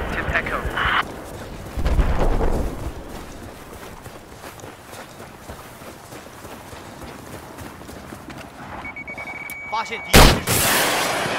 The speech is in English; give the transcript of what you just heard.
Objective Echo. Find the